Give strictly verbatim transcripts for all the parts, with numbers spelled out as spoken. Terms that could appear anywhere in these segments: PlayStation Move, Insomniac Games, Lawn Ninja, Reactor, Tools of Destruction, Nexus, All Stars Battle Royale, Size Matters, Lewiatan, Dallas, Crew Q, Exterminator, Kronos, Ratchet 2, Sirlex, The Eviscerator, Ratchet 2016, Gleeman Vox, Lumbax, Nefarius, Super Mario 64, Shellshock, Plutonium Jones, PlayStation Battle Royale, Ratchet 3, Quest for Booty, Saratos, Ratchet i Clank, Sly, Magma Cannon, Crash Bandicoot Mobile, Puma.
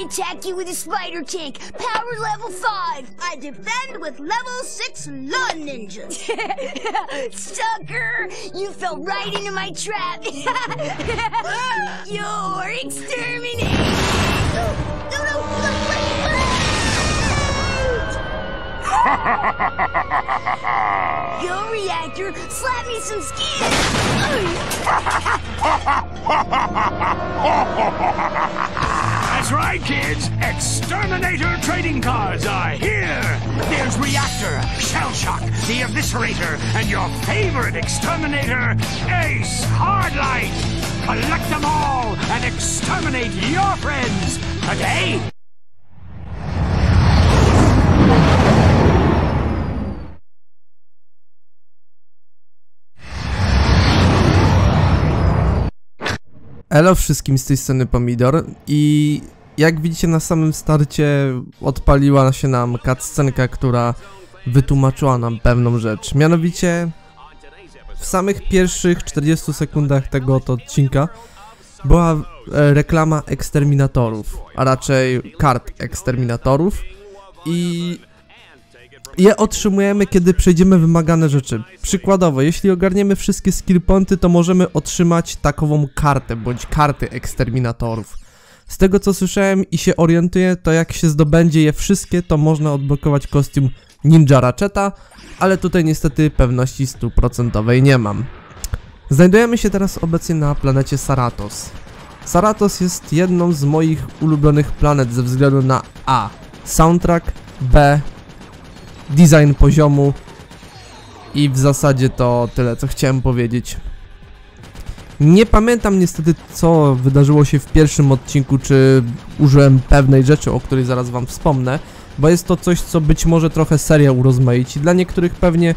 I attack you with a spider kick, power level five. I defend with level six Lawn Ninja. Sucker, you fell right into my trap. You're exterminated. Oh, no, no, look, wait, wait. Yo, Reactor, slap me some skins. That's right, kids! Exterminator trading cards are here! There's Reactor, Shellshock, The Eviscerator, and your favorite Exterminator, Ace Hardlight! Collect them all and exterminate your friends today! Elo wszystkim, z tej strony Pomidor i jak widzicie na samym starcie odpaliła się nam cutscenka, która wytłumaczyła nam pewną rzecz. Mianowicie w samych pierwszych czterdziestu sekundach tego oto odcinka była reklama eksterminatorów, a raczej kart eksterminatorów i je otrzymujemy, kiedy przejdziemy wymagane rzeczy. Przykładowo, jeśli ogarniemy wszystkie skillpointy, to możemy otrzymać takową kartę, bądź karty eksterminatorów. Z tego co słyszałem i się orientuję, to jak się zdobędzie je wszystkie, to można odblokować kostium Ninja Ratcheta, ale tutaj niestety pewności stuprocentowej nie mam. Znajdujemy się teraz obecnie na planecie Saratos. Saratos jest jedną z moich ulubionych planet ze względu na A. Soundtrack, B. Design poziomu i w zasadzie to tyle, co chciałem powiedzieć. Nie pamiętam niestety, co wydarzyło się w pierwszym odcinku, czy użyłem pewnej rzeczy, o której zaraz wam wspomnę, bo jest to coś, co być może trochę seria urozmaici. Dla niektórych pewnie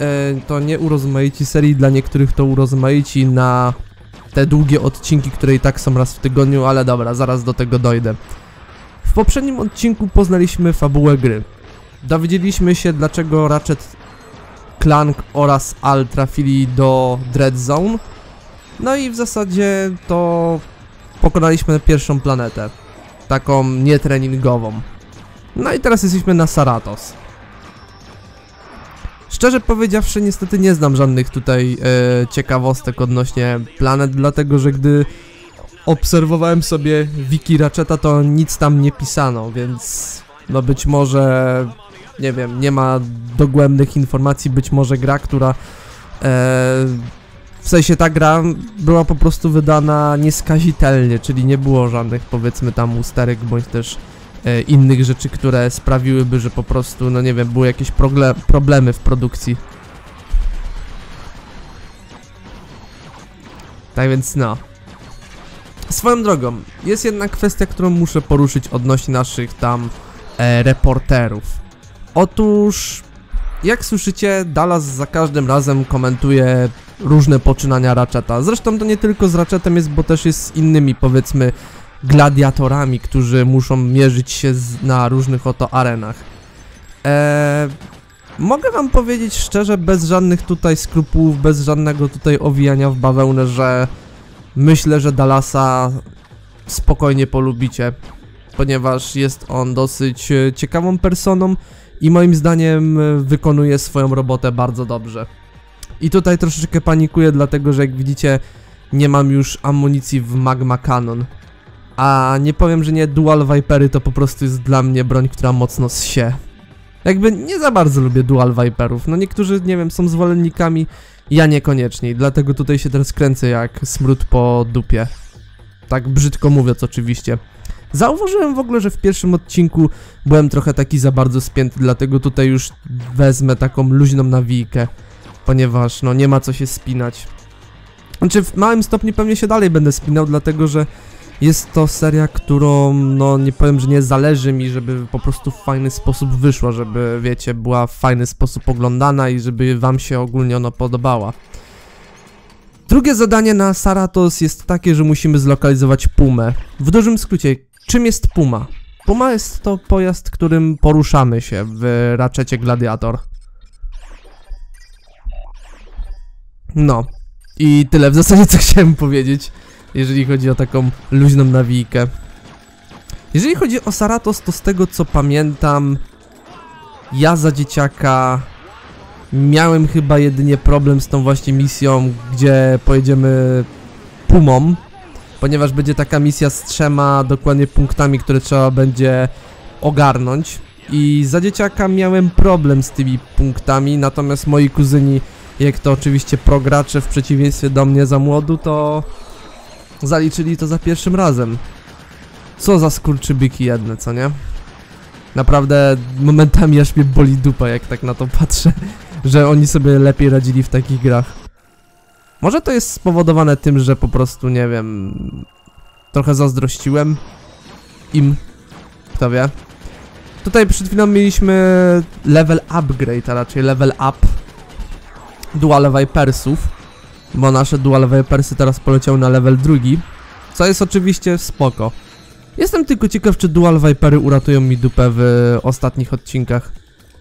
yy, to nie urozmaici serii, dla niektórych to urozmaici na te długie odcinki, które i tak są raz w tygodniu, ale dobra, zaraz do tego dojdę. W poprzednim odcinku poznaliśmy fabułę gry. Dowiedzieliśmy się, dlaczego Ratchet, Clank oraz Al trafili do Dread Zone. No i w zasadzie to pokonaliśmy pierwszą planetę, taką nietreningową. No i teraz jesteśmy na Saratos. Szczerze powiedziawszy, niestety nie znam żadnych tutaj yy, ciekawostek odnośnie planet, dlatego że gdy obserwowałem sobie wiki Ratcheta, to nic tam nie pisano, więc no być może... nie wiem, nie ma dogłębnych informacji, być może gra, która... E, w sensie ta gra była po prostu wydana nieskazitelnie, czyli nie było żadnych powiedzmy tam usterek, bądź też e, innych rzeczy, które sprawiłyby, że po prostu, no nie wiem, były jakieś problemy w produkcji. Tak więc no. Swoją drogą, jest jedna kwestia, którą muszę poruszyć odnośnie naszych tam e, reporterów. Otóż, jak słyszycie, Dallas za każdym razem komentuje różne poczynania Ratcheta. Zresztą to nie tylko z Ratchetem jest, bo też jest z innymi, powiedzmy, gladiatorami, którzy muszą mierzyć się z, na różnych oto arenach. Eee, mogę wam powiedzieć szczerze, bez żadnych tutaj skrupułów, bez żadnego tutaj owijania w bawełnę, że myślę, że Dallasa spokojnie polubicie, ponieważ jest on dosyć ciekawą personą i moim zdaniem wykonuje swoją robotę bardzo dobrze. I tutaj troszeczkę panikuję, dlatego że jak widzicie nie mam już amunicji w Magma Cannon. A nie powiem, że nie, Dual Vipery to po prostu jest dla mnie broń, która mocno zsie. Jakby nie za bardzo lubię Dual Viperów, no niektórzy, nie wiem, są zwolennikami, ja niekoniecznie. Dlatego tutaj się teraz kręcę jak smród po dupie. Tak brzydko mówiąc oczywiście. Zauważyłem w ogóle, że w pierwszym odcinku byłem trochę taki za bardzo spięty, dlatego tutaj już wezmę taką luźną nawijkę, ponieważ no nie ma co się spinać. Znaczy w małym stopniu pewnie się dalej będę spinał, dlatego że jest to seria, którą no nie powiem, że nie zależy mi, żeby po prostu w fajny sposób wyszła, żeby wiecie, była w fajny sposób oglądana i żeby wam się ogólnie ona podobała. Drugie zadanie na Saratos jest takie, że musimy zlokalizować Pumę. W dużym skrócie, czym jest Puma? Puma jest to pojazd, którym poruszamy się w Ratchetie Gladiator. No i tyle w zasadzie co chciałem powiedzieć, jeżeli chodzi o taką luźną nawijkę. Jeżeli chodzi o Saratos, to z tego co pamiętam, ja za dzieciaka miałem chyba jedynie problem z tą właśnie misją, gdzie pojedziemy Pumą, ponieważ będzie taka misja z trzema dokładnie punktami, które trzeba będzie ogarnąć. I za dzieciaka miałem problem z tymi punktami, natomiast moi kuzyni, jak to oczywiście progracze w przeciwieństwie do mnie za młodu, to zaliczyli to za pierwszym razem. Co za skurczybyki jedne, co nie? Naprawdę momentami aż mnie boli dupa, jak tak na to patrzę, że oni sobie lepiej radzili w takich grach. Może to jest spowodowane tym, że po prostu, nie wiem, trochę zazdrościłem im, kto wie. Tutaj przed chwilą mieliśmy level upgrade, a raczej level up Dual Vipersów, bo nasze Dual Vipersy teraz poleciały na level drugi, co jest oczywiście spoko. Jestem tylko ciekaw, czy Dual Vipery uratują mi dupę w ostatnich odcinkach,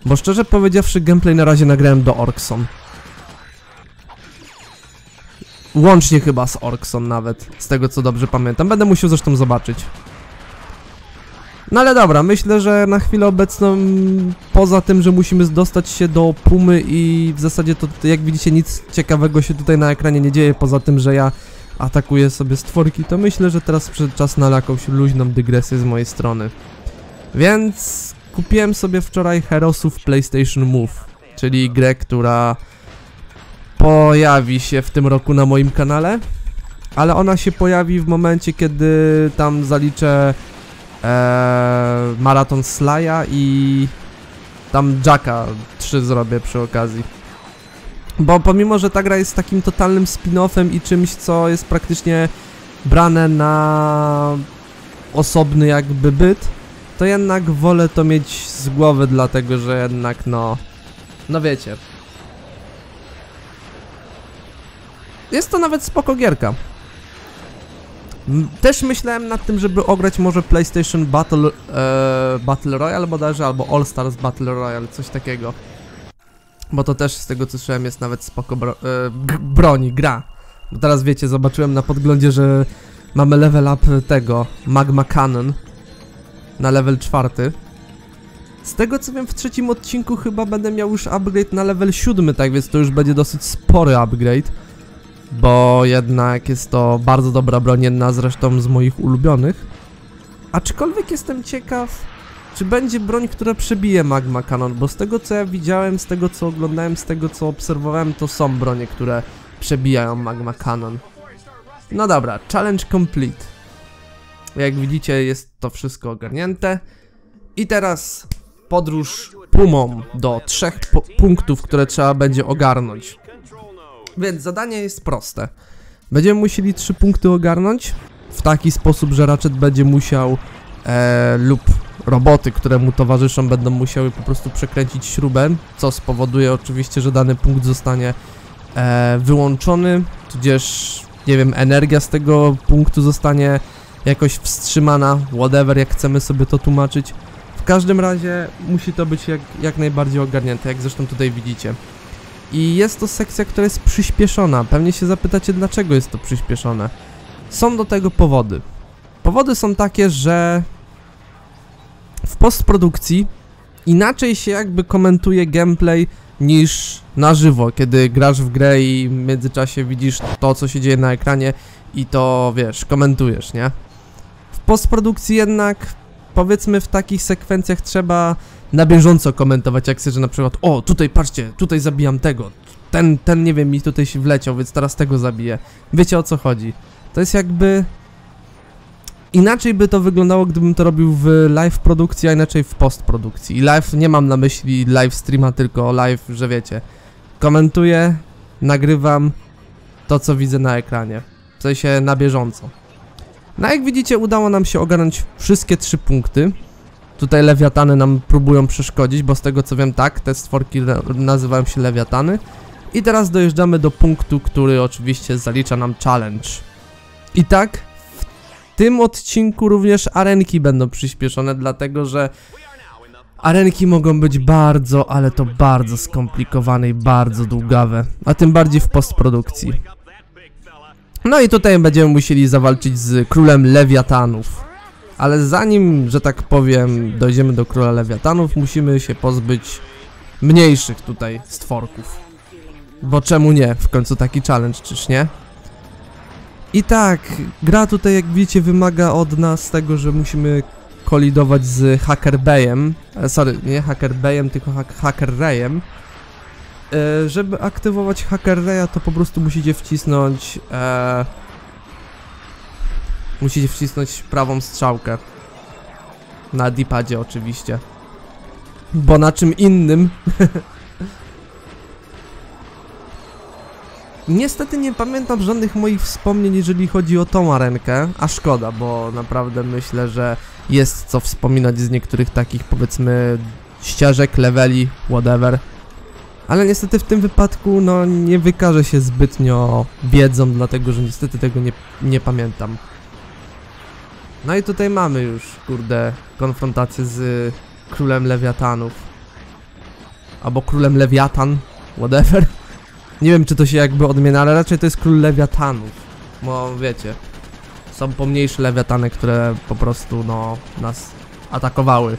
bo szczerze powiedziawszy gameplay na razie nagrałem do Orkson. Łącznie chyba z Orkson nawet, z tego co dobrze pamiętam. Będę musiał zresztą zobaczyć. No ale dobra, myślę, że na chwilę obecną, poza tym, że musimy dostać się do Pumy i w zasadzie to, jak widzicie, nic ciekawego się tutaj na ekranie nie dzieje, poza tym, że ja atakuję sobie stworki, to myślę, że teraz przyszedł czas na jakąś luźną dygresję z mojej strony. Więc kupiłem sobie wczoraj Herosów PlayStation Move, czyli grę, która pojawi się w tym roku na moim kanale, ale ona się pojawi w momencie, kiedy tam zaliczę Eee, maraton Sly'a i tam Jacka trzy zrobię przy okazji. Bo pomimo, że ta gra jest takim totalnym spin-offem i czymś, co jest praktycznie brane na osobny jakby byt, to jednak wolę to mieć z głowy, dlatego że jednak no, no wiecie, jest to nawet spoko gierka. Też myślałem nad tym, żeby ograć może PlayStation Battle, e, Battle Royale bodajże, albo All Stars Battle Royale, coś takiego. Bo to też z tego co słyszałem jest nawet spoko bro, e, broni, gra. Bo teraz wiecie, zobaczyłem na podglądzie, że mamy level up tego, Magma Cannon na level czwarty. Z tego co wiem, w trzecim odcinku chyba będę miał już upgrade na level siódmy, tak więc to już będzie dosyć spory upgrade. Bo jednak jest to bardzo dobra broń, jedna zresztą z moich ulubionych. Aczkolwiek jestem ciekaw, czy będzie broń, która przebije Magma Cannon, bo z tego co ja widziałem, z tego co oglądałem, z tego co obserwowałem, to są bronie, które przebijają Magma Cannon. No dobra, challenge complete. Jak widzicie, jest to wszystko ogarnięte. I teraz podróż Pumą do trzech punktów, które trzeba będzie ogarnąć. Więc zadanie jest proste. Będziemy musieli trzy punkty ogarnąć w taki sposób, że Ratchet będzie musiał e, lub roboty, które mu towarzyszą, będą musiały po prostu przekręcić śrubę, co spowoduje oczywiście, że dany punkt zostanie e, wyłączony, tudzież, nie wiem, energia z tego punktu zostanie jakoś wstrzymana, whatever, jak chcemy sobie to tłumaczyć. W każdym razie musi to być jak, jak najbardziej ogarnięte, jak zresztą tutaj widzicie. I jest to sekcja, która jest przyspieszona. Pewnie się zapytacie, dlaczego jest to przyspieszone. Są do tego powody. Powody są takie, że w postprodukcji inaczej się jakby komentuje gameplay niż na żywo, kiedy grasz w grę i w międzyczasie widzisz to, co się dzieje na ekranie i to, wiesz, komentujesz, nie? W postprodukcji jednak, powiedzmy, w takich sekwencjach trzeba na bieżąco komentować akcje, że na przykład o, tutaj patrzcie, tutaj zabijam tego, ten, ten nie wiem, mi tutaj się wleciał, więc teraz tego zabiję. Wiecie o co chodzi. To jest jakby inaczej by to wyglądało, gdybym to robił w live produkcji, a inaczej w postprodukcji. I live, nie mam na myśli live streama, tylko live, że wiecie, komentuję, nagrywam to, co widzę na ekranie, w sensie na bieżąco. No jak widzicie, udało nam się ogarnąć wszystkie trzy punkty. Tutaj lewiatany nam próbują przeszkodzić, bo z tego co wiem, tak, te stworki nazywają się lewiatany. I teraz dojeżdżamy do punktu, który oczywiście zalicza nam challenge. I tak, w tym odcinku również arenki będą przyspieszone, dlatego że arenki mogą być bardzo, ale to bardzo skomplikowane i bardzo długawe, a tym bardziej w postprodukcji. No i tutaj będziemy musieli zawalczyć z królem lewiatanów. Ale zanim, że tak powiem, dojdziemy do króla lewiatanów, musimy się pozbyć mniejszych tutaj stworków. Bo czemu nie? W końcu taki challenge, czyż nie? I tak, gra tutaj, jak widzicie, wymaga od nas tego, że musimy kolidować z Hacker Bayem. Sorry, nie Hacker Bayem, tylko ha Hacker Rayem. E, żeby aktywować Hacker Raya, to po prostu musicie wcisnąć... E, musicie wcisnąć prawą strzałkę. Na D-padzie oczywiście. Bo na czym innym... Niestety nie pamiętam żadnych moich wspomnień, jeżeli chodzi o tą arenkę, a szkoda, bo naprawdę myślę, że jest co wspominać z niektórych takich, powiedzmy, ścieżek, leveli, whatever. Ale niestety w tym wypadku, no, nie wykażę się zbytnio wiedzą, dlatego że niestety tego nie, nie pamiętam. No i tutaj mamy już, kurde, konfrontację z królem lewiatanów. Albo królem lewiatan, whatever. Nie wiem, czy to się jakby odmienia, ale raczej to jest król lewiatanów. Bo wiecie, są pomniejsze lewiatany, które po prostu, no, nas atakowały.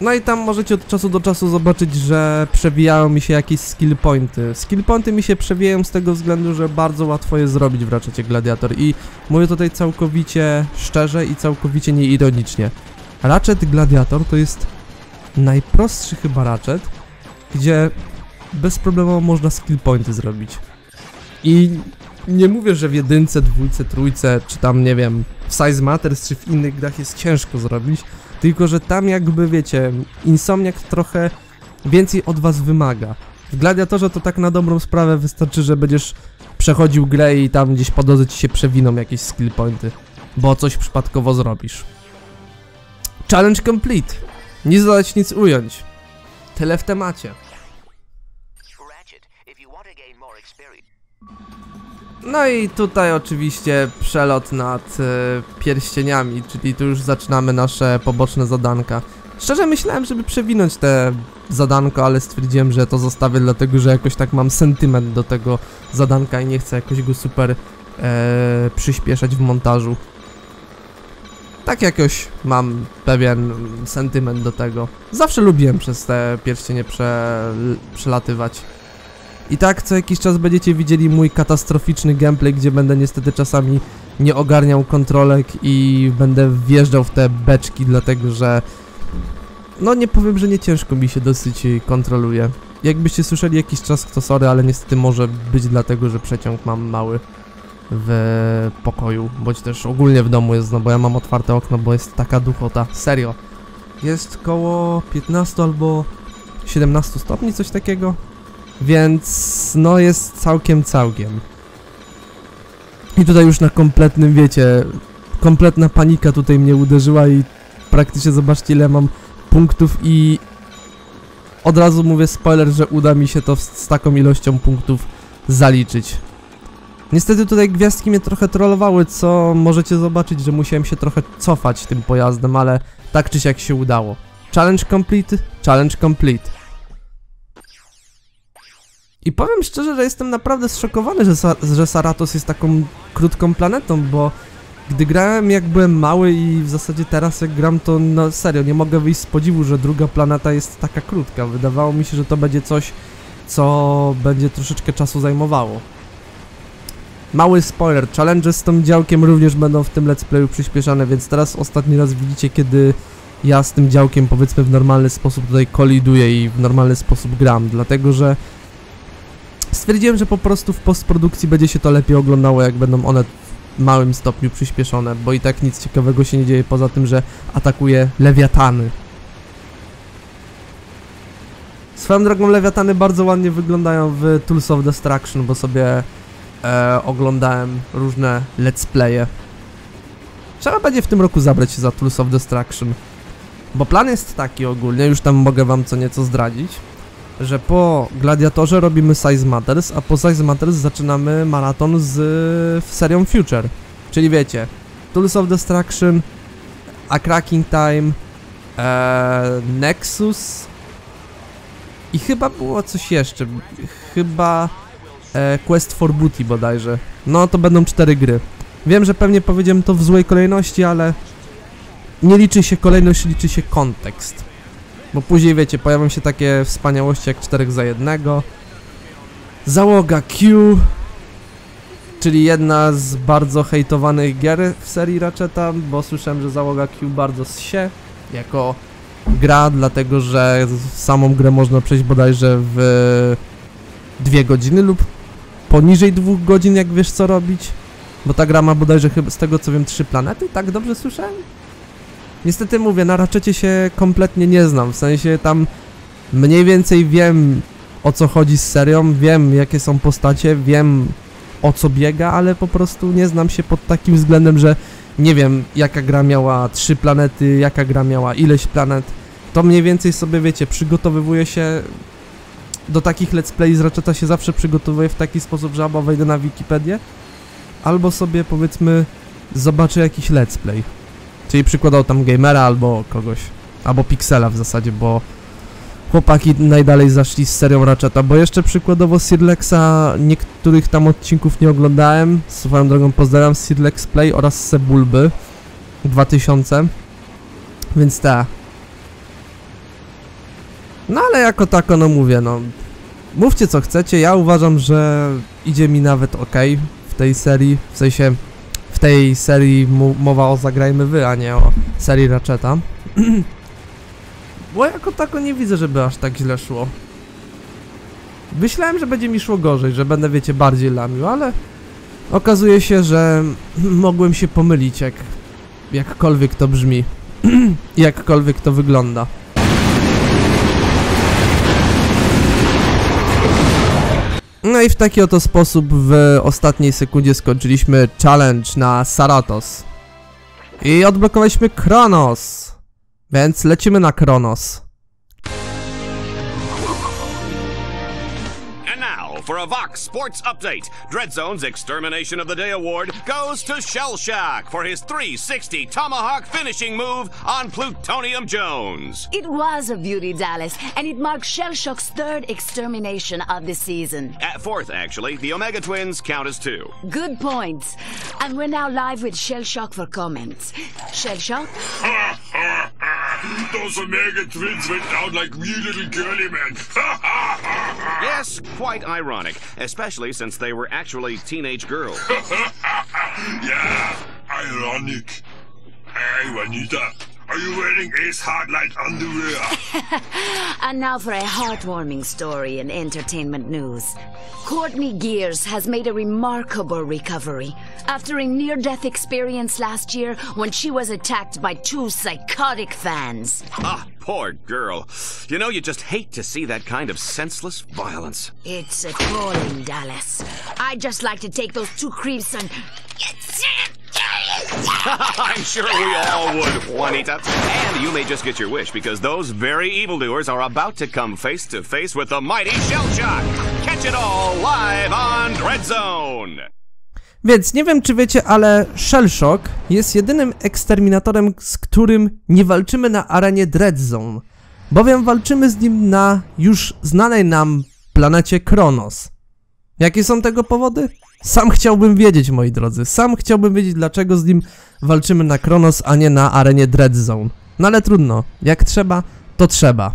No i tam możecie od czasu do czasu zobaczyć, że przewijają mi się jakieś skill pointy. Skill pointy mi się przewijają z tego względu, że bardzo łatwo je zrobić w Ratchetie Gladiator. I mówię tutaj całkowicie szczerze i całkowicie nieironicznie. Ratchet Gladiator to jest najprostszy chyba Ratchet, gdzie... bez problemu można skill pointy zrobić. I nie mówię, że w jedynce, dwójce, trójce, czy tam, nie wiem, w Size Matters, czy w innych grach jest ciężko zrobić, tylko że tam jakby, wiecie, Insomniac trochę więcej od was wymaga. W Gladiatorze to tak na dobrą sprawę wystarczy, że będziesz przechodził grę i tam gdzieś po drodze ci się przewiną jakieś skill pointy, bo coś przypadkowo zrobisz. Challenge complete. Nic dodać, nic ująć. Tyle w temacie. No i tutaj oczywiście przelot nad y, pierścieniami, czyli tu już zaczynamy nasze poboczne zadanka. Szczerze myślałem, żeby przewinąć te zadanko, ale stwierdziłem, że to zostawię, dlatego że jakoś tak mam sentyment do tego zadanka i nie chcę jakoś go super y, przyspieszać w montażu. Tak jakoś mam pewien sentyment do tego. Zawsze lubiłem przez te pierścienie prze, przelatywać. I tak co jakiś czas będziecie widzieli mój katastroficzny gameplay, gdzie będę niestety czasami nie ogarniał kontrolek i będę wjeżdżał w te beczki, dlatego że... no nie powiem, że nie ciężko mi się dosyć kontroluje. Jakbyście słyszeli jakiś czas, to sorry, ale niestety może być dlatego, że przeciąg mam mały w pokoju, bądź też ogólnie w domu jest, no bo ja mam otwarte okno, bo jest taka duchota, serio. Jest koło piętnastu albo siedemnastu stopni, coś takiego. Więc no jest całkiem całkiem. I tutaj już na kompletnym, wiecie, kompletna panika tutaj mnie uderzyła i praktycznie zobaczcie, ile mam punktów i od razu mówię spoiler, że uda mi się to z taką ilością punktów zaliczyć. Niestety tutaj gwiazdki mnie trochę trollowały, co możecie zobaczyć, że musiałem się trochę cofać tym pojazdem, ale tak czy siak się udało. Challenge complete, challenge complete. I powiem szczerze, że jestem naprawdę zszokowany, że, Sa że Saratos jest taką krótką planetą, bo gdy grałem, jak byłem mały i w zasadzie teraz jak gram, to no serio, nie mogę wyjść z podziwu, że druga planeta jest taka krótka. Wydawało mi się, że to będzie coś, co będzie troszeczkę czasu zajmowało. Mały spoiler, challenge z tym działkiem również będą w tym let's playu przyspieszane, więc teraz ostatni raz widzicie, kiedy ja z tym działkiem, powiedzmy, w normalny sposób tutaj koliduję i w normalny sposób gram, dlatego że stwierdziłem, że po prostu w postprodukcji będzie się to lepiej oglądało, jak będą one w małym stopniu przyspieszone, bo i tak nic ciekawego się nie dzieje, poza tym, że atakuje lewiatany. Swoją drogą lewiatany bardzo ładnie wyglądają w Tools of Destruction, bo sobie e, oglądałem różne let's playe. Trzeba będzie w tym roku zabrać się za Tools of Destruction, bo plan jest taki ogólnie, już tam mogę wam co nieco zdradzić, że po Gladiatorze robimy Size Matters, a po Size Matters zaczynamy maraton z serią Future. Czyli wiecie, Tools of Destruction, A Cracking Time, e, Nexus i chyba było coś jeszcze, chyba e, Quest for Booty bodajże. No to będą cztery gry. Wiem, że pewnie powiedziałem to w złej kolejności, ale nie liczy się kolejność, liczy się kontekst. Bo później, wiecie, pojawią się takie wspaniałości jak cztery za jeden, Załoga Q, czyli jedna z bardzo hejtowanych gier w serii Ratcheta, bo słyszałem, że Załoga Q bardzo zsie jako gra, dlatego że samą grę można przejść bodajże w dwie godziny lub poniżej dwóch godzin, jak wiesz co robić. Bo ta gra ma bodajże chyba, z tego co wiem, trzy planety, tak dobrze słyszałem? Niestety mówię, na Ratchetie się kompletnie nie znam, w sensie tam mniej więcej wiem, o co chodzi z serią, wiem jakie są postacie, wiem o co biega, ale po prostu nie znam się pod takim względem, że nie wiem jaka gra miała trzy planety, jaka gra miała ileś planet. To mniej więcej sobie, wiecie, przygotowywuję się do takich let's play z Ratcheta, się zawsze przygotowuję w taki sposób, że albo wejdę na Wikipedię, albo sobie, powiedzmy, zobaczę jakiś let's play. Czyli przykładał tam gamera albo kogoś, albo Pixela w zasadzie, bo chłopaki najdalej zaszli z serią Ratcheta, bo jeszcze przykładowo Sirlexa niektórych tam odcinków nie oglądałem. Swoją drogą pozdrawiam Sirlex Play oraz Sebulby dwa tysiące, więc ta. No ale jako tako, no mówię, no mówcie co chcecie, ja uważam, że idzie mi nawet ok w tej serii, w sensie w tej serii mowa o Zagrajmy Wy, a nie o serii Ratcheta. Bo jako tako nie widzę, żeby aż tak źle szło. Myślałem, że będzie mi szło gorzej, że będę, wiecie, bardziej lamił, ale okazuje się, że mogłem się pomylić, jak jakkolwiek to brzmi i jakkolwiek to wygląda. No i w taki oto sposób w ostatniej sekundzie skończyliśmy challenge na Saratos i odblokowaliśmy Kronos, więc lecimy na Kronos. And now for a Vox Sports update. Dread Zone's Extermination of the Day award goes to Shellshock for his three sixty tomahawk finishing move on Plutonium Jones. It was a beauty, Dallas, and it marked Shellshock's third extermination of the season. At fourth, actually, the Omega Twins count as two. Good point. And we're now live with Shellshock for comments. Shellshock? Ha ha ha! Those Omega Twins went down like wee little girly men. Ha ha ha ha! Yes, quite ironic, especially since they were actually teenage girls. Yeah, ironic. Hey, Juanita, are you wearing Ace Hardlight underwear? And now for a heartwarming story in entertainment news. Courtney Gears has made a remarkable recovery after a near-death experience last year when she was attacked by two psychotic fans. Ah. Poor girl. You know, you just hate to see that kind of senseless violence. It's a calling, Dallas. I'd just like to take those two creeps and... I'm sure we all would, Juanita. And you may just get your wish, because those very evildoers are about to come face to face with the mighty Shellshock. Catch it all live on Dread Zone. Więc nie wiem, czy wiecie, ale Shellshock jest jedynym eksterminatorem, z którym nie walczymy na arenie Dread Zone, bowiem walczymy z nim na już znanej nam planecie Kronos. Jakie są tego powody? Sam chciałbym wiedzieć, moi drodzy. Sam chciałbym wiedzieć, dlaczego z nim walczymy na Kronos, a nie na arenie Dread Zone. No ale trudno, jak trzeba, to trzeba.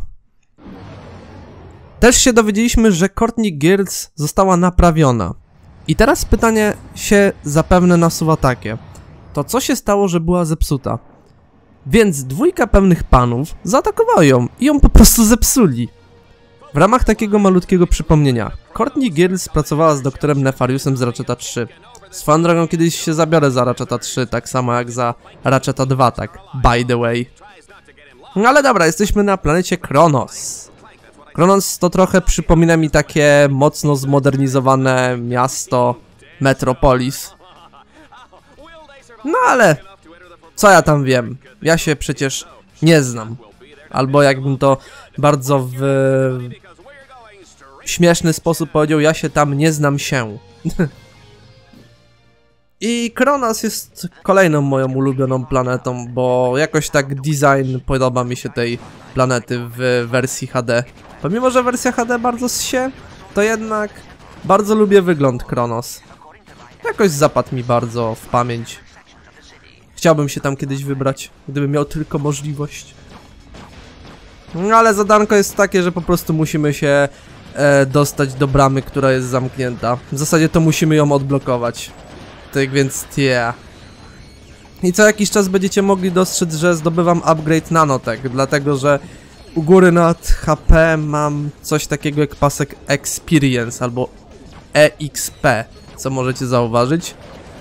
Też się dowiedzieliśmy, że Courtney Gears została naprawiona. I teraz pytanie się zapewne nasuwa takie, to co się stało, że była zepsuta? Więc dwójka pewnych panów zaatakowała ją i ją po prostu zepsuli. W ramach takiego malutkiego przypomnienia, Courtney Gears pracowała z doktorem Nefariusem z Ratcheta trzy. Swoją drogą kiedyś się zabiorę za Ratcheta trzy, tak samo jak za Ratcheta dwa, tak by the way. No ale dobra, jesteśmy na planecie Kronos. Kronos to trochę przypomina mi takie mocno zmodernizowane miasto Metropolis. No ale co ja tam wiem? Ja się przecież nie znam. Albo jakbym to bardzo w, w śmieszny sposób powiedział, ja się tam nie znam się. I Kronos jest kolejną moją ulubioną planetą, bo jakoś tak design podoba mi się tej planety w wersji H D. Pomimo, że wersja H D bardzo się, to jednak bardzo lubię wygląd Kronos. Jakoś zapadł mi bardzo w pamięć. Chciałbym się tam kiedyś wybrać, gdybym miał tylko możliwość. No ale zadanko jest takie, że po prostu musimy się e, dostać do bramy, która jest zamknięta. W zasadzie to musimy ją odblokować. Tak więc yeah. I co jakiś czas będziecie mogli dostrzec, że zdobywam upgrade nanotek, dlatego że u góry nad H P mam coś takiego jak pasek Experience albo E X P, co możecie zauważyć.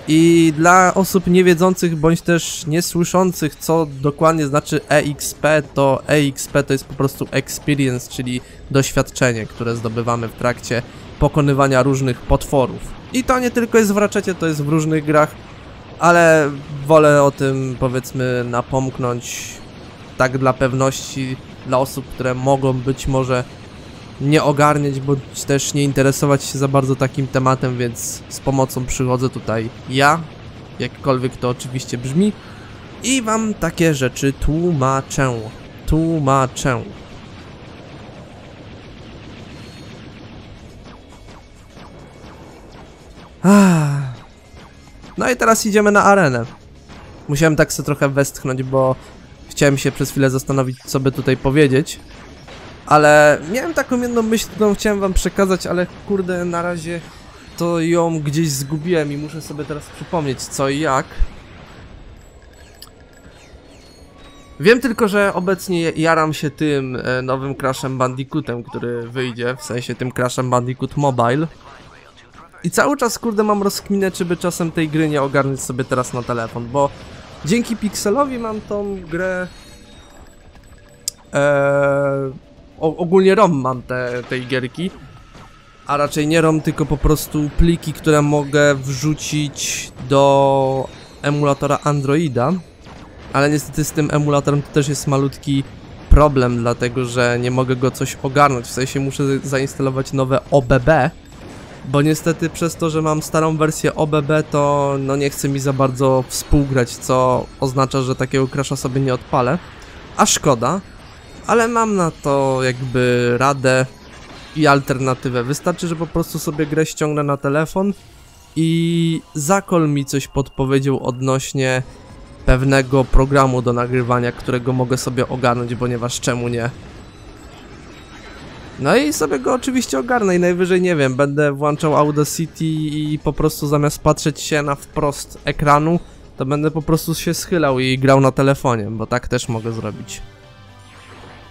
I dla osób niewiedzących bądź też niesłyszących, co dokładnie znaczy E X P, to E X P to jest po prostu Experience, czyli doświadczenie, które zdobywamy w trakcie pokonywania różnych potworów. I to nie tylko jest w Ratchetie, to jest w różnych grach, ale wolę o tym, powiedzmy, napomknąć tak dla pewności, dla osób, które mogą być może nie ogarniać, bądź też nie interesować się za bardzo takim tematem, więc z pomocą przychodzę tutaj ja, jakkolwiek to oczywiście brzmi, i wam takie rzeczy tłumaczę, tłumaczę. No i teraz idziemy na arenę. Musiałem tak sobie trochę westchnąć, bo chciałem się przez chwilę zastanowić, co by tutaj powiedzieć. Ale miałem taką jedną myśl, którą chciałem wam przekazać, ale kurde, na razie to ją gdzieś zgubiłem i muszę sobie teraz przypomnieć co i jak. Wiem tylko, że obecnie jaram się tym nowym Crashem Bandicootem, który wyjdzie, w sensie tym Crashem Bandicoot Mobile. I cały czas kurde mam rozkminę, czy by czasem tej gry nie ogarnąć sobie teraz na telefon, bo dzięki Pixelowi mam tą grę... Eee, ogólnie ROM mam te, tej gierki, a raczej nie ROM, tylko po prostu pliki, które mogę wrzucić do emulatora Androida, ale niestety z tym emulatorem to też jest malutki problem, dlatego że nie mogę go coś ogarnąć, w sensie muszę zainstalować nowe O B B, bo niestety przez to, że mam starą wersję O B B, to no nie chce mi za bardzo współgrać, co oznacza, że takiego crasha sobie nie odpalę, a szkoda. Ale mam na to jakby radę i alternatywę. Wystarczy, że po prostu sobie grę ściągnę na telefon i Zakol mi coś podpowiedział odnośnie pewnego programu do nagrywania, którego mogę sobie ogarnąć, ponieważ czemu nie. No i sobie go oczywiście ogarnę i najwyżej, nie wiem, będę włączał Audacity i po prostu zamiast patrzeć się na wprost ekranu, to będę po prostu się schylał i grał na telefonie, bo tak też mogę zrobić.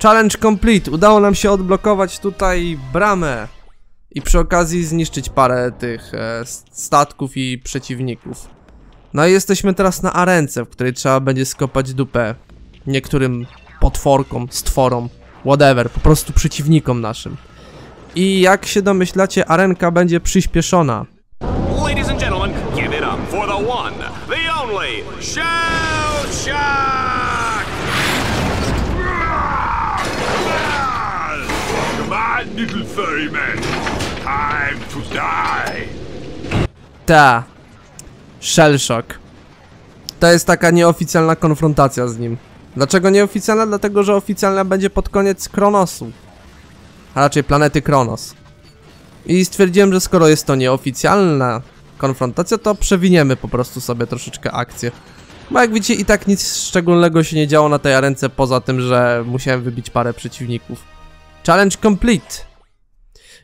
Challenge complete. Udało nam się odblokować tutaj bramę i przy okazji zniszczyć parę tych e, statków i przeciwników. No i jesteśmy teraz na arence, w której trzeba będzie skopać dupę niektórym potworkom, stworom, whatever, po prostu przeciwnikom naszym. I jak się domyślacie, arenka będzie przyspieszona. Ladies and gentlemen, give it up for the one, the only Shellshock! Ta Shellshock. To jest taka nieoficjalna konfrontacja z nim. Dlaczego nieoficjalna? Dlatego, że oficjalna będzie pod koniec Kronosu, a raczej planety Kronos. I stwierdziłem, że skoro jest to nieoficjalna konfrontacja, to przewiniemy po prostu sobie troszeczkę akcję. Bo jak widzicie, i tak nic szczególnego się nie działo na tej arence, poza tym, że musiałem wybić parę przeciwników. Challenge complete.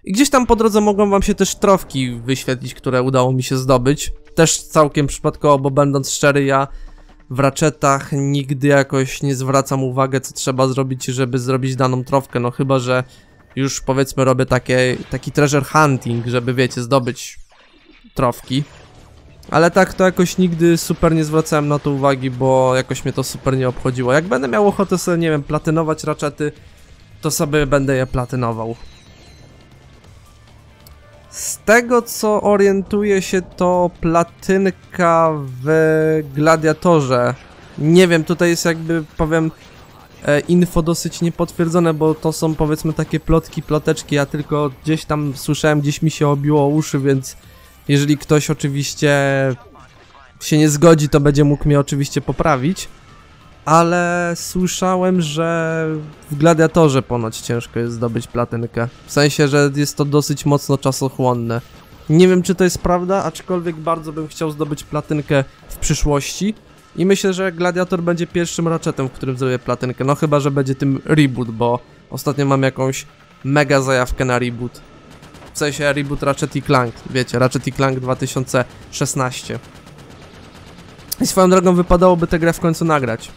I gdzieś tam po drodze mogą wam się też trofki wyświetlić, które udało mi się zdobyć. Też całkiem przypadkowo, bo będąc szczery, ja w Ratchetach nigdy jakoś nie zwracam uwagi, co trzeba zrobić, żeby zrobić daną trofkę. No chyba, że już powiedzmy robię takie, taki treasure hunting, żeby wiecie, zdobyć trofki. Ale tak to jakoś nigdy super nie zwracałem na to uwagi, bo jakoś mnie to super nie obchodziło. Jak będę miał ochotę sobie, nie wiem, platynować Ratchety, to sobie będę je platynował. Z tego co orientuję się, to platynka w Gladiatorze. Nie wiem, tutaj jest jakby, powiem, info dosyć niepotwierdzone, bo to są powiedzmy takie plotki, ploteczki. Ja tylko gdzieś tam słyszałem, gdzieś mi się obiło o uszy, więc jeżeli ktoś oczywiście się nie zgodzi, to będzie mógł mnie oczywiście poprawić. Ale słyszałem, że w Gladiatorze ponoć ciężko jest zdobyć platynkę. W sensie, że jest to dosyć mocno czasochłonne. Nie wiem, czy to jest prawda, aczkolwiek bardzo bym chciał zdobyć platynkę w przyszłości. I myślę, że Gladiator będzie pierwszym Ratchetem, w którym zrobię platynkę. No chyba, że będzie tym reboot, bo ostatnio mam jakąś mega zajawkę na reboot. W sensie reboot Ratchet i Clank, wiecie, Ratchet i Clank dwa tysiące szesnaście. I swoją drogą wypadałoby tę grę w końcu nagrać.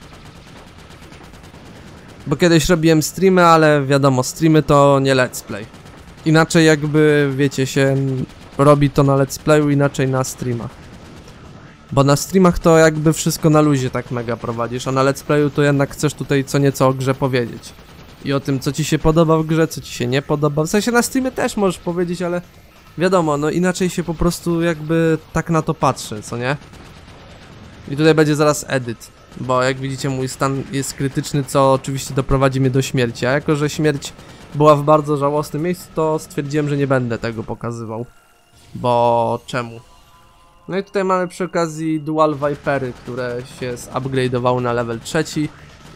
Bo kiedyś robiłem streamy, ale wiadomo, streamy to nie let's play. Inaczej jakby, wiecie, się robi to na let's playu, inaczej na streamach. Bo na streamach to jakby wszystko na luzie tak mega prowadzisz, a na let's playu to jednak chcesz tutaj co nieco o grze powiedzieć. I o tym, co ci się podoba w grze, co ci się nie podoba. W sensie na streamie też możesz powiedzieć, ale wiadomo, no inaczej się po prostu jakby tak na to patrzy, co nie? I tutaj będzie zaraz edyt, bo jak widzicie mój stan jest krytyczny, co oczywiście doprowadzi mnie do śmierci. A jako, że śmierć była w bardzo żałosnym miejscu, to stwierdziłem, że nie będę tego pokazywał. Bo czemu? No i tutaj mamy przy okazji Dual Vipery, które się zupgrade'owały na level trzeci.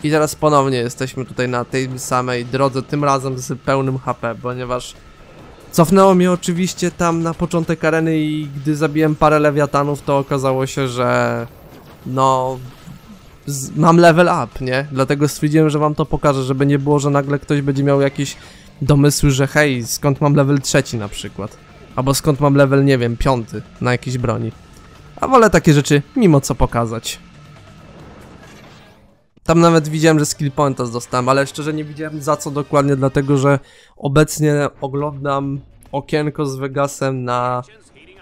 I teraz ponownie jesteśmy tutaj na tej samej drodze, tym razem z pełnym H P, ponieważ cofnęło mnie oczywiście tam na początek areny i gdy zabiłem parę lewiatanów, to okazało się, że no mam level up, nie? Dlatego stwierdziłem, że wam to pokażę, żeby nie było, że nagle ktoś będzie miał jakieś domysły, że hej, skąd mam level trzeci na przykład. Albo skąd mam level, nie wiem, piąty na jakiejś broni. A wolę takie rzeczy mimo co pokazać. Tam nawet widziałem, że skill pointa dostałem, ale szczerze nie widziałem za co dokładnie, dlatego że obecnie oglądam okienko z Vegasem na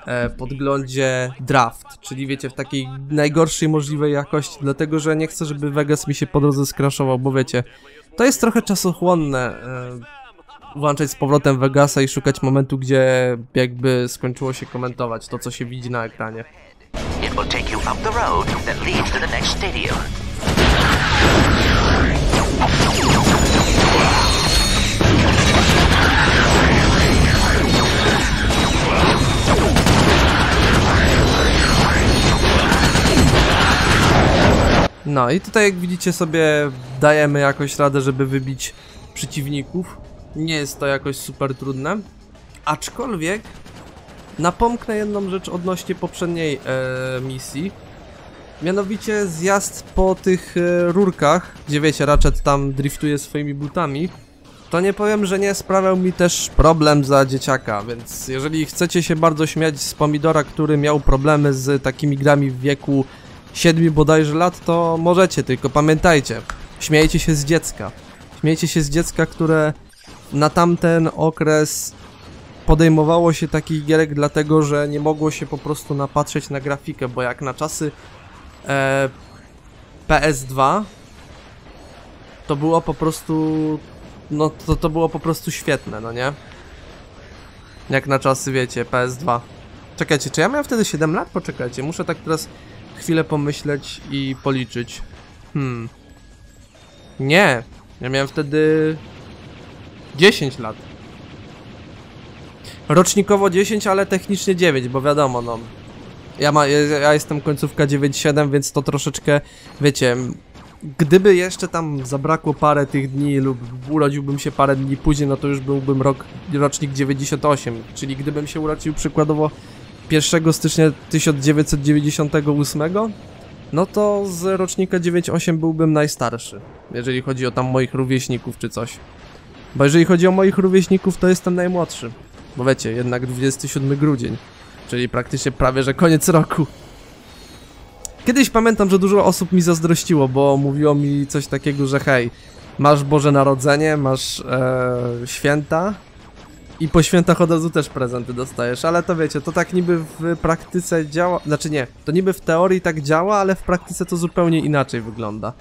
e, podglądzie draft, czyli wiecie, w takiej najgorszej możliwej jakości, dlatego że nie chcę, żeby Vegas mi się po drodze skraszował, bo wiecie, to jest trochę czasochłonne e, włączać z powrotem Vegasa i szukać momentu, gdzie jakby skończyło się komentować to, co się widzi na ekranie. It will take you up the road that leads to the next stadium. No i tutaj jak widzicie sobie dajemy jakoś radę, żeby wybić przeciwników. Nie jest to jakoś super trudne. Aczkolwiek napomknę jedną rzecz odnośnie poprzedniej e, misji. Mianowicie zjazd po tych e, rurkach, gdzie wiecie, Ratchet tam driftuje swoimi butami. To nie powiem, że nie sprawiał mi też problem za dzieciaka, więc jeżeli chcecie się bardzo śmiać z Pomidora, który miał problemy z takimi grami w wieku siedmiu bodajże lat, to możecie, tylko pamiętajcie, śmiejcie się z dziecka. Śmiejcie się z dziecka, które na tamten okres podejmowało się takich gierek dlatego, że nie mogło się po prostu napatrzeć na grafikę, bo jak na czasy e, P S dwa to było po prostu no to, to było po prostu świetne, no nie? Jak na czasy, wiecie, P S dwa. Czekajcie, czy ja miałem wtedy siedem lat? Poczekajcie, muszę tak teraz chwilę pomyśleć i policzyć. Hmm. Nie, ja miałem wtedy dziesięć lat. Rocznikowo dziesięć, ale technicznie dziewięć, bo wiadomo, no. Ja, ma, ja jestem końcówka dziewięć siedem, więc to troszeczkę, wiecie, gdyby jeszcze tam zabrakło parę tych dni lub urodziłbym się parę dni później, no to już byłbym rok, rocznik dziewięćdziesiąt osiem, czyli gdybym się urodził przykładowo pierwszego stycznia tysiąc dziewięćset dziewięćdziesiątego ósmego, no to z rocznika dziewięćdziesiątego ósmego byłbym najstarszy, jeżeli chodzi o tam moich rówieśników czy coś. Bo jeżeli chodzi o moich rówieśników, to jestem najmłodszy, bo wiecie, jednak dwudziesty siódmy grudzień, czyli praktycznie prawie, że koniec roku. Kiedyś pamiętam, że dużo osób mi zazdrościło, bo mówiło mi coś takiego, że hej, masz Boże Narodzenie, masz ee, święta, i po świętach od razu też prezenty dostajesz, ale to wiecie, to tak niby w praktyce działa, znaczy nie, to niby w teorii tak działa, ale w praktyce to zupełnie inaczej wygląda.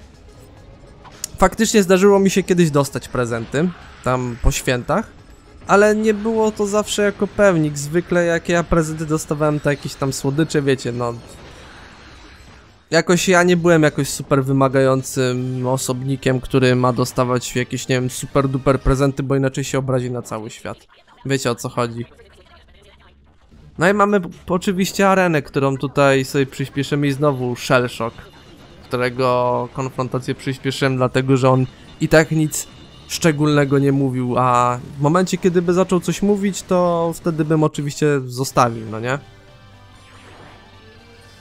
Faktycznie zdarzyło mi się kiedyś dostać prezenty, tam po świętach, ale nie było to zawsze jako pewnik, zwykle jakie ja prezenty dostawałem to jakieś tam słodycze, wiecie, no. Jakoś ja nie byłem jakoś super wymagającym osobnikiem, który ma dostawać jakieś, nie wiem, super duper prezenty, bo inaczej się obrazi na cały świat. Wiecie o co chodzi. No i mamy oczywiście arenę, którą tutaj sobie przyspieszymy i znowu Shellshock, którego konfrontację przyspieszyłem, dlatego że on i tak nic szczególnego nie mówił, a w momencie, kiedy by zaczął coś mówić, to wtedy bym oczywiście zostawił, no nie?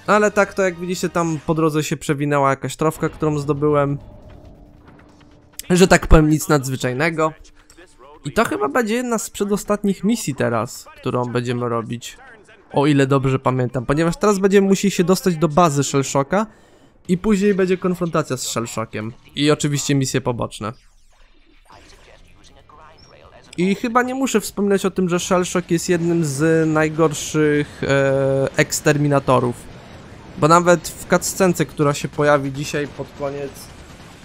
Ale tak to, jak widzicie, tam po drodze się przewinęła jakaś trofka, którą zdobyłem. Że tak powiem, nic nadzwyczajnego. I to chyba będzie jedna z przedostatnich misji teraz, którą będziemy robić. O ile dobrze pamiętam, ponieważ teraz będziemy musieli się dostać do bazy Shellshocka i później będzie konfrontacja z Shellshockiem. I oczywiście misje poboczne. I chyba nie muszę wspominać o tym, że Shellshock jest jednym z najgorszych e, eksterminatorów. Bo nawet w cutscence, która się pojawi dzisiaj pod koniec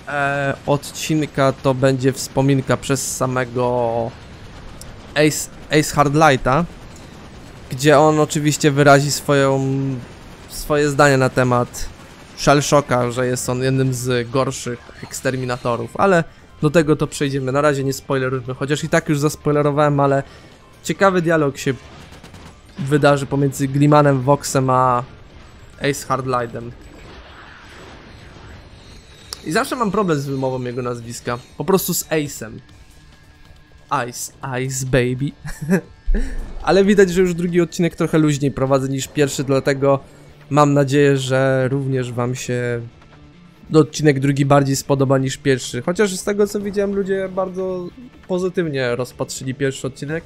e, odcinka, to będzie wspominka przez samego Ace, Ace Hardlighta, gdzie on oczywiście wyrazi swoją, swoje zdanie na temat Shellshocka, że jest on jednym z gorszych eksterminatorów, ale do tego to przejdziemy, na razie nie spoilerujmy, chociaż i tak już zaspoilerowałem, ale ciekawy dialog się wydarzy pomiędzy Gleemanem Voxem a Ace Hardlightem. I zawsze mam problem z wymową jego nazwiska, po prostu z Ace'em. Ice, Ice Baby. Ale widać, że już drugi odcinek trochę luźniej prowadzę niż pierwszy, dlatego mam nadzieję, że również wam się odcinek drugi bardziej spodoba niż pierwszy. Chociaż z tego, co widziałem, ludzie bardzo pozytywnie rozpatrzyli pierwszy odcinek.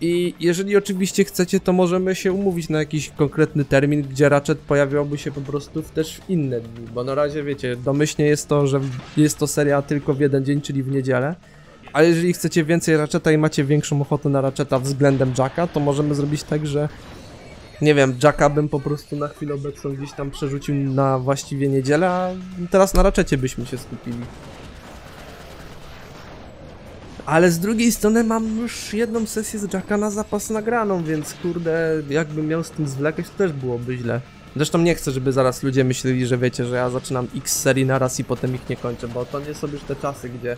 I jeżeli oczywiście chcecie, to możemy się umówić na jakiś konkretny termin, gdzie Ratchet pojawiałby się po prostu też w inne dni. Bo na razie, wiecie, domyślnie jest to, że jest to seria tylko w jeden dzień, czyli w niedzielę. A jeżeli chcecie więcej Ratcheta i macie większą ochotę na Ratcheta względem Jacka, to możemy zrobić tak, że nie wiem, Jacka bym po prostu na chwilę obecną gdzieś tam przerzucił na właściwie niedzielę, a teraz na Ratchetie byśmy się skupili. Ale z drugiej strony mam już jedną sesję z Jacka na zapas nagraną, więc kurde, jakbym miał z tym zwlekać, to też byłoby źle. Zresztą nie chcę, żeby zaraz ludzie myśleli, że wiecie, że ja zaczynam X serii na raz i potem ich nie kończę, bo to nie są już te czasy, gdzie...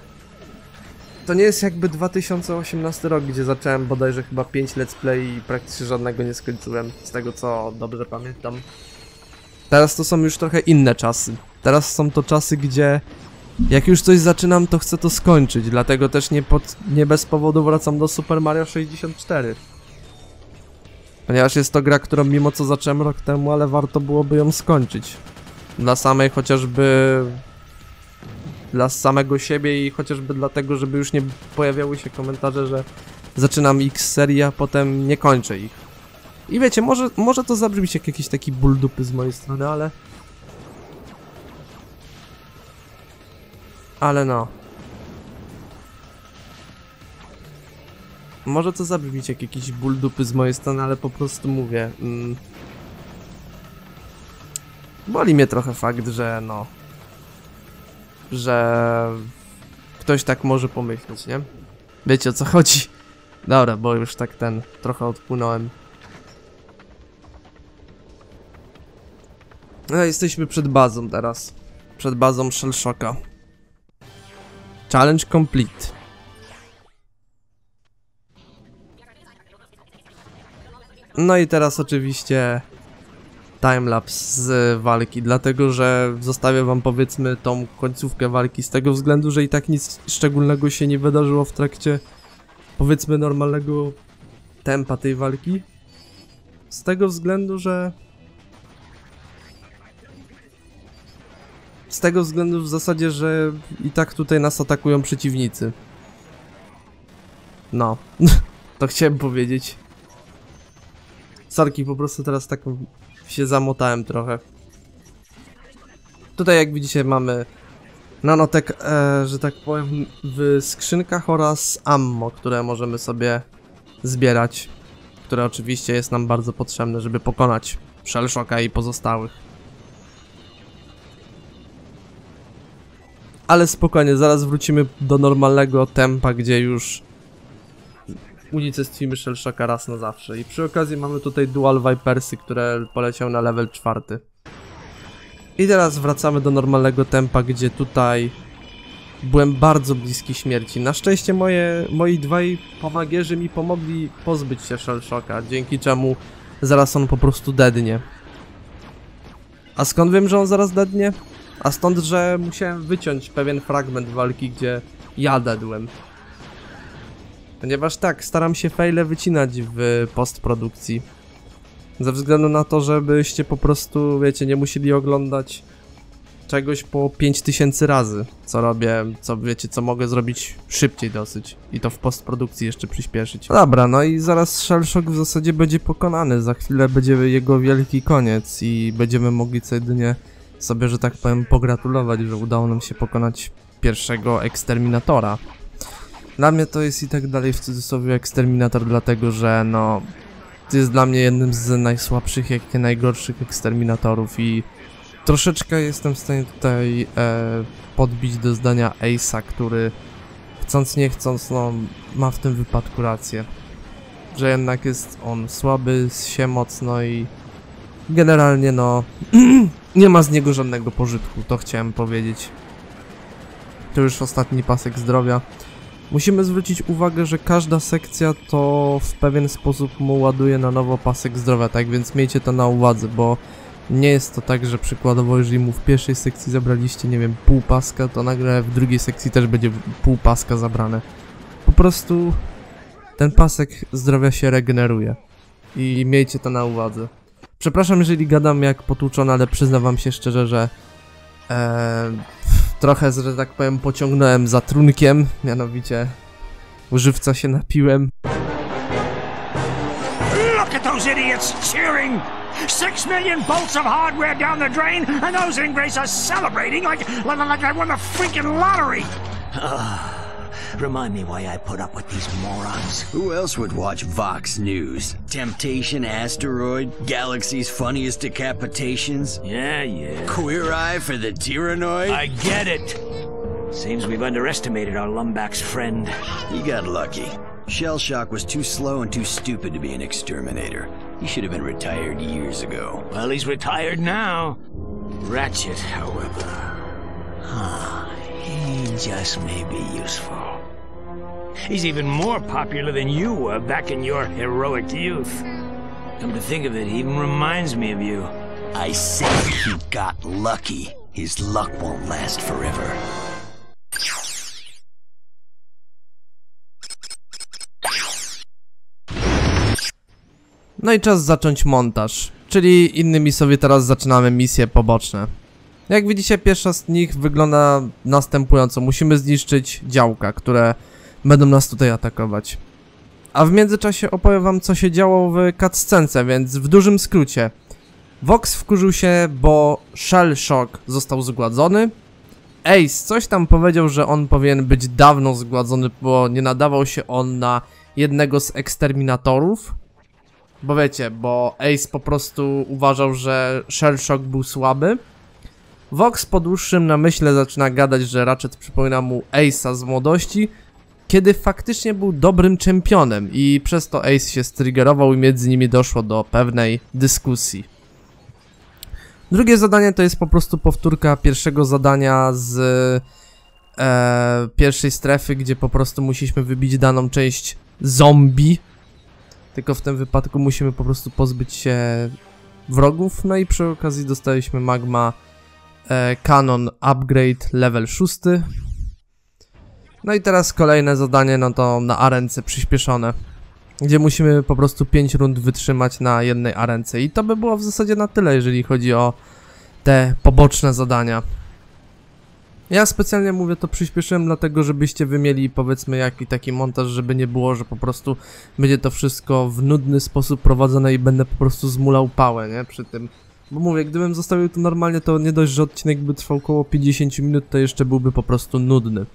To nie jest jakby dwa tysiące osiemnasty rok, gdzie zacząłem bodajże chyba pięć let's play i praktycznie żadnego nie skończyłem, z tego co dobrze pamiętam. Teraz to są już trochę inne czasy. Teraz są to czasy, gdzie jak już coś zaczynam, to chcę to skończyć, dlatego też nie, pod, nie bez powodu wracam do Super Mario sześćdziesiąt cztery. Ponieważ jest to gra, którą mimo co zacząłem rok temu, ale warto byłoby ją skończyć. Dla samej chociażby... Dla samego siebie i chociażby dlatego, żeby już nie pojawiały się komentarze, że zaczynam X serii, a potem nie kończę ich. I wiecie, może, może to zabrzmić jak jakiś taki ból dupy z mojej strony, ale... Ale no... Może to zabrzmić jak jakiś ból dupy z mojej strony, ale po prostu mówię... Mm... Boli mnie trochę fakt, że no... że ktoś tak może pomyśleć, nie? Wiecie, o co chodzi. Dobra, bo już tak ten, trochę odpłynąłem. No, jesteśmy przed bazą teraz. Przed bazą Shellshocka. Challenge complete. No i teraz oczywiście... timelapse z walki, dlatego że zostawię wam powiedzmy tą końcówkę walki z tego względu, że i tak nic szczególnego się nie wydarzyło w trakcie powiedzmy normalnego tempa tej walki. Z tego względu, że... Z tego względu w zasadzie, że i tak tutaj nas atakują przeciwnicy. No, to chciałem powiedzieć. Sorki, po prostu teraz taką... się zamotałem trochę. Tutaj jak widzicie mamy nanotek, e, że tak powiem, w skrzynkach oraz ammo, które możemy sobie zbierać, które oczywiście jest nam bardzo potrzebne, żeby pokonać Shellshocka i pozostałych. Ale spokojnie, zaraz wrócimy do normalnego tempa, gdzie już unicestwimy Shellshocka raz na zawsze. I przy okazji mamy tutaj Dual Vipersy, które poleciał na level czwarty. I teraz wracamy do normalnego tempa, gdzie tutaj byłem bardzo bliski śmierci. Na szczęście moje, moi dwaj pomagierzy mi pomogli pozbyć się Shellshocka, dzięki czemu zaraz on po prostu dednie. A skąd wiem, że on zaraz dednie? A stąd, że musiałem wyciąć pewien fragment walki, gdzie ja dadłem. Ponieważ tak, staram się fejle wycinać w postprodukcji. Ze względu na to, żebyście po prostu, wiecie, nie musieli oglądać czegoś po pięć tysięcy razy, co robię, co wiecie, co mogę zrobić szybciej dosyć i to w postprodukcji jeszcze przyspieszyć. Dobra, no i zaraz Shellshock w zasadzie będzie pokonany, za chwilę będzie jego wielki koniec i będziemy mogli co jedynie sobie, że tak powiem, pogratulować, że udało nam się pokonać pierwszego Eksterminatora. Dla mnie to jest i tak dalej w cudzysłowie Eksterminator, dlatego że no jest dla mnie jednym z najsłabszych, jak nie najgorszych Eksterminatorów i troszeczkę jestem w stanie tutaj e, podbić do zdania Ace'a, który chcąc nie chcąc, no, ma w tym wypadku rację. Że jednak jest on słaby, się mocno i generalnie no nie ma z niego żadnego pożytku, to chciałem powiedzieć. To już ostatni pasek zdrowia. Musimy zwrócić uwagę, że każda sekcja to w pewien sposób mu ładuje na nowo pasek zdrowia, tak więc miejcie to na uwadze, bo nie jest to tak, że przykładowo jeżeli mu w pierwszej sekcji zabraliście, nie wiem, pół paska, to nagle w drugiej sekcji też będzie pół paska zabrane. Po prostu ten pasek zdrowia się regeneruje i miejcie to na uwadze. Przepraszam, jeżeli gadam jak potłuczony, ale przyznam wam się szczerze, że ee, trochę, że tak powiem, pociągnąłem za trunkiem, mianowicie żywca się napiłem. Look at those idiots cheering! Six million bolts of hardware down the drain, and those ingrates are celebrating like like, like I won the freaking lottery. Uh, remind me why I put up with these morons. Who else would watch Vox News? Temptation, Asteroid, Galaxy's Funniest Decapitations. Yeah, yeah. Queer Eye for the Tyrannoid. I get it. Seems we've underestimated our Lumbax friend. You got lucky. Shellshock was too slow and too stupid to be an exterminator. He should have been retired years ago. Well, he's retired now. Ratchet, however, huh, he just may be useful. He's even more popular than you were back in your heroic youth. Come to think of it, he even reminds me of you. I said he got lucky. His luck won't last forever. No i czas zacząć montaż, czyli innymi słowy teraz zaczynamy misje poboczne. Jak widzicie, pierwsza z nich wygląda następująco. Musimy zniszczyć działka, które będą nas tutaj atakować. A w międzyczasie opowiem wam, co się działo w cutscence, więc w dużym skrócie. Vox wkurzył się, bo Shellshock został zgładzony. Ace coś tam powiedział, że on powinien być dawno zgładzony, bo nie nadawał się on na jednego z eksterminatorów. Bo wiecie, bo Ace po prostu uważał, że Shellshock był słaby. Vox po dłuższym namyśle zaczyna gadać, że Ratchet przypomina mu Ace'a z młodości, kiedy faktycznie był dobrym czempionem i przez to Ace się striggerował i między nimi doszło do pewnej dyskusji. Drugie zadanie to jest po prostu powtórka pierwszego zadania z e, pierwszej strefy, gdzie po prostu musieliśmy wybić daną część zombie. Tylko w tym wypadku musimy po prostu pozbyć się wrogów, no i przy okazji dostaliśmy Magma Cannon Upgrade level szósty. No i teraz kolejne zadanie, no to na arence przyspieszone, gdzie musimy po prostu pięć rund wytrzymać na jednej arence i to by było w zasadzie na tyle, jeżeli chodzi o te poboczne zadania. Ja specjalnie mówię to przyspieszyłem dlatego, żebyście wy mieli powiedzmy jaki taki montaż, żeby nie było, że po prostu będzie to wszystko w nudny sposób prowadzone i będę po prostu zmulał pałę, nie? Przy tym, bo mówię, gdybym zostawił to normalnie, to nie dość, że odcinek by trwał około pięćdziesiąt minut, to jeszcze byłby po prostu nudny.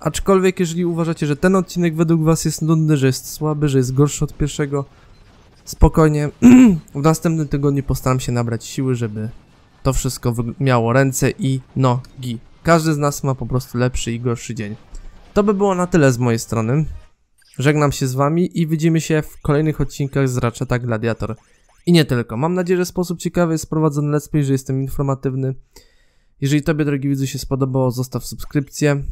Aczkolwiek jeżeli uważacie, że ten odcinek według was jest nudny, że jest słaby, że jest gorszy od pierwszego, spokojnie, w następnym tygodniu postaram się nabrać siły, żeby to wszystko miało ręce i nogi. Każdy z nas ma po prostu lepszy i gorszy dzień. To by było na tyle z mojej strony. Żegnam się z wami i widzimy się w kolejnych odcinkach z Ratcheta Gladiator. I nie tylko. Mam nadzieję, że w sposób ciekawy jest prowadzony let's play, że jestem informatywny. Jeżeli tobie, drogi widzu, się spodobało, zostaw subskrypcję.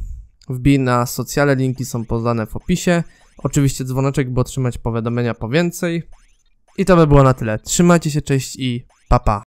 Wbij na socjale, linki są podane w opisie. Oczywiście dzwoneczek, by otrzymać powiadomienia po więcej. I to by było na tyle. Trzymajcie się, cześć i pa pa.